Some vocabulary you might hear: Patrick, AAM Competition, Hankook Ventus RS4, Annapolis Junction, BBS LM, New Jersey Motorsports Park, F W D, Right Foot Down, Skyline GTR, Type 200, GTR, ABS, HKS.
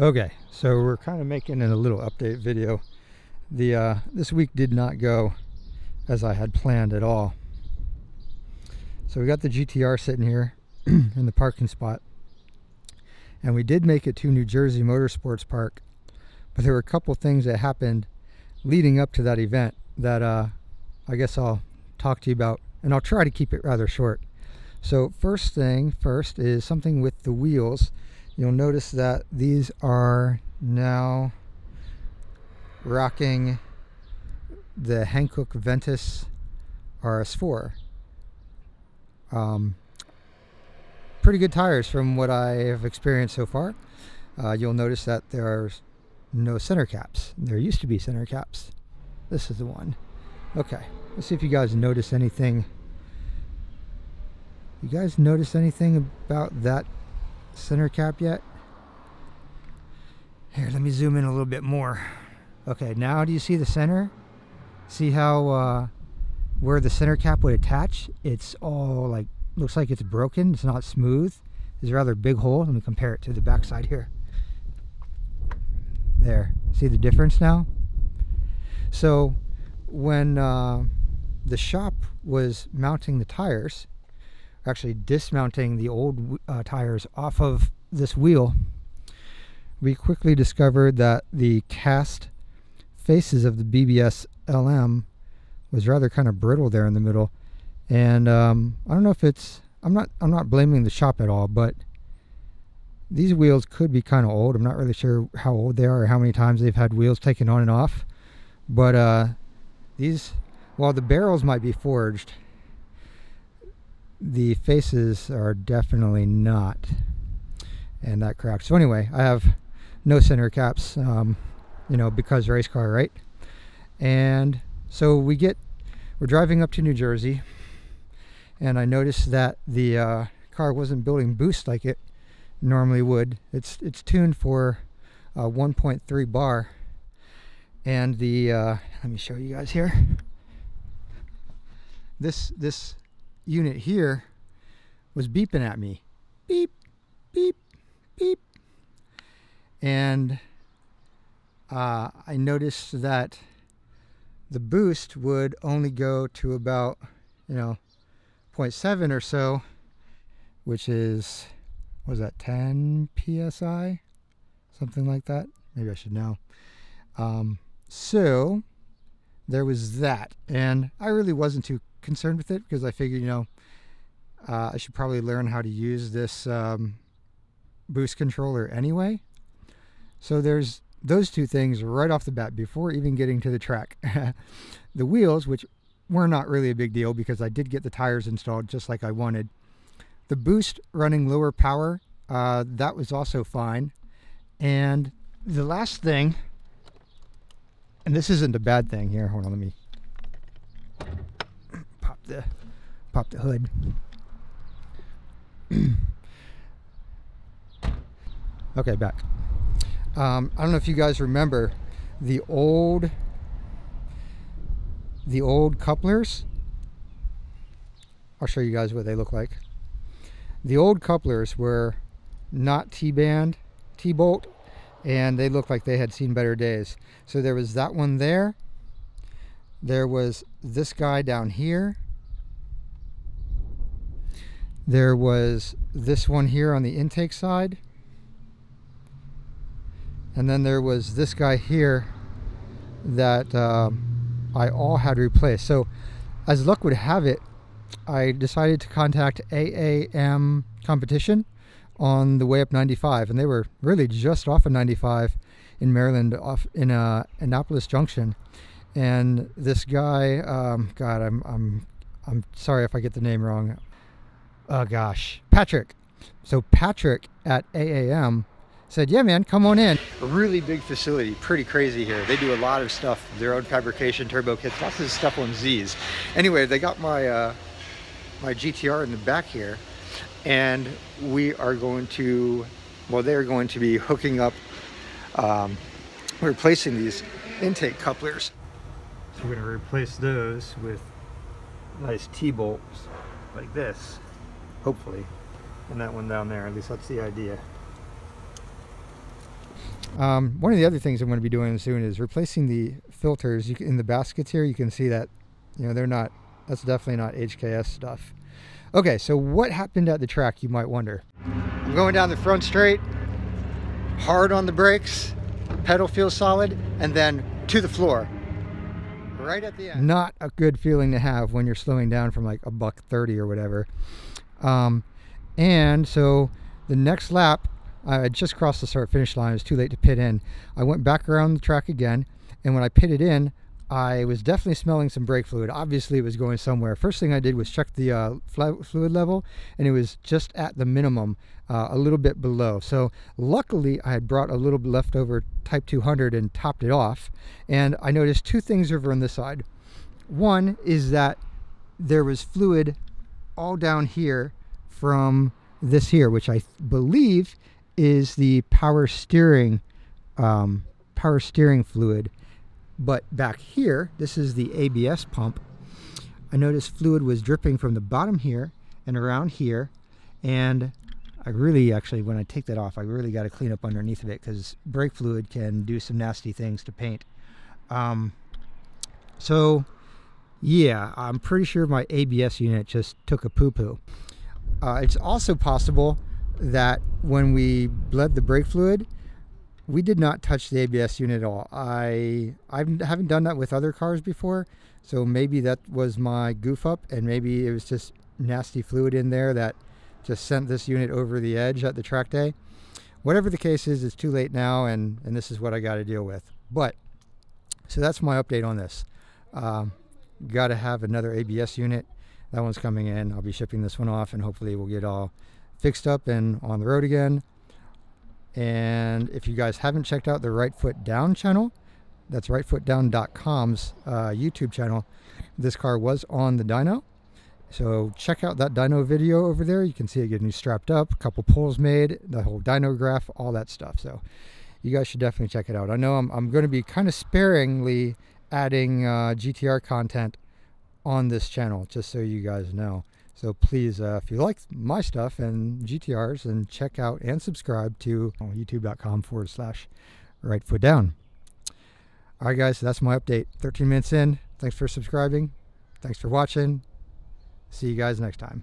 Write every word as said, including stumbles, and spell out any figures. Okay, so we're kind of making it a little update video. The uh, this week did not go as I had planned at all. So we got the G T R sitting here in the parking spot, and we did make it to New Jersey Motorsports Park, but there were a couple things that happened leading up to that event that uh, I guess I'll talk to you about, and I'll try to keep it rather short. So first thing first is something with the wheels. You'll notice that these are now rocking the Hankook Ventus R S four. Um, pretty good tires from what I have experienced so far. Uh, you'll notice that there are no center caps. There used to be center caps. This is the one. Okay, let's see if you guys notice anything. You guys notice anything about that center cap yet? Here, let me zoom in a little bit more. Okay, now do you see the center? See how uh, where the center cap would attach? It's all like, looks like it's broken. It's not smooth. There's a rather big hole. Let me compare it to the backside here. There, see the difference now? So when uh, the shop was mounting the tires, actually dismounting the old uh, tires off of this wheel, we quickly discovered that the cast faces of the B B S L M was rather kind of brittle there in the middle, and um, I don't know if it's, I'm not I'm not blaming the shop at all, but these wheels could be kind of old. I'm not really sure how old they are or how many times they've had wheels taken on and off, but uh, these, while the barrels might be forged, the faces are definitely not, and that cracked. So anyway, I have no center caps, um, you know, because race car, right? And so we get, we're driving up to New Jersey, and I noticed that the uh, car wasn't building boost like it normally would. It's it's tuned for uh, one point three bar, and the uh, let me show you guys here. This this. unit here was beeping at me, beep beep beep, and uh, I noticed that the boost would only go to about, you know, zero point seven or so, which is, what was that, ten P S I, something like that, maybe I should know. Um, so there was that, and I really wasn't too concerned with it because I figured, you know, uh, I should probably learn how to use this um, boost controller anyway. So there's those two things right off the bat before even getting to the track. The wheels, which were not really a big deal because I did get the tires installed just like I wanted. The boost running lower power, uh, that was also fine. And the last thing, and this isn't a bad thing here, hold on, let me The, pop the hood. Okay, back. Um, I don't know if you guys remember the old the old couplers. I'll show you guys what they look like. The old couplers were not T-band, T-bolt, and they looked like they had seen better days. So there was that one there. There was this guy down here. There was this one here on the intake side, and then there was this guy here that uh, I all had replaced. So as luck would have it, I decided to contact A A M Competition on the way up ninety-five, and they were really just off of ninety-five in Maryland, off in uh, Annapolis Junction. And this guy, um, God, I'm I'm I'm sorry if I get the name wrong. Oh gosh, Patrick. So Patrick at A A M said, yeah man, come on in. A really big facility, pretty crazy here. They do a lot of stuff, their own fabrication, turbo kits, lots of stuff on Z's. Anyway, they got my, uh, my G T R in the back here, and we are going to, well, they're going to be hooking up, um, replacing these intake couplers. So we're gonna replace those with nice T-bolts like this, hopefully, and that one down there, at least that's the idea. Um, one of the other things I'm going to be doing soon is replacing the filters. You can, in the baskets here, you can see that, you know, they're not, that's definitely not H K S stuff. Okay, so what happened at the track, you might wonder. I'm going down the front straight, hard on the brakes, pedal feels solid, and then to the floor, right at the end. Not a good feeling to have when you're slowing down from like a buck thirty or whatever. Um, and so the next lap, I just crossed the start finish line. It was too late to pit in. I went back around the track again, and when I pitted in, I was definitely smelling some brake fluid. Obviously it was going somewhere. First thing I did was check the uh, fluid level, and it was just at the minimum, uh, a little bit below. So luckily I had brought a little leftover Type two hundred and topped it off. And I noticed two things over on this side. One is that there was fluid all down here from this here, which I believe is the power steering, um, power steering fluid. But back here, this is the A B S pump. I noticed fluid was dripping from the bottom here and around here. And I really actually, when I take that off, I really got to clean up underneath of it, because brake fluid can do some nasty things to paint. Um, so yeah, I'm pretty sure my A B S unit just took a poo-poo. Uh, it's also possible that when we bled the brake fluid, we did not touch the A B S unit at all. I I haven't done that with other cars before, so maybe that was my goof up, and maybe it was just nasty fluid in there that just sent this unit over the edge at the track day. Whatever the case is, it's too late now, and, and this is what I got to deal with. But, so that's my update on this. Um, got to have another A B S unit. That one's coming in. I'll be shipping this one off, and hopefully we'll get all fixed up and on the road again. And if you guys haven't checked out the Right Foot Down channel, that's right foot down dot com's uh, YouTube channel. This car was on the dyno, so check out that dyno video over there. You can see it getting strapped up, a couple pulls made, the whole dyno graph, all that stuff. So you guys should definitely check it out. I know I'm, I'm going to be kind of sparingly adding uh, G T R content on this channel, just so you guys know. So please, uh, if you like my stuff and G T Rs, then check out and subscribe to youtube dot com forward slash right foot down. All right, guys, so that's my update. thirteen minutes in. Thanks for subscribing. Thanks for watching. See you guys next time.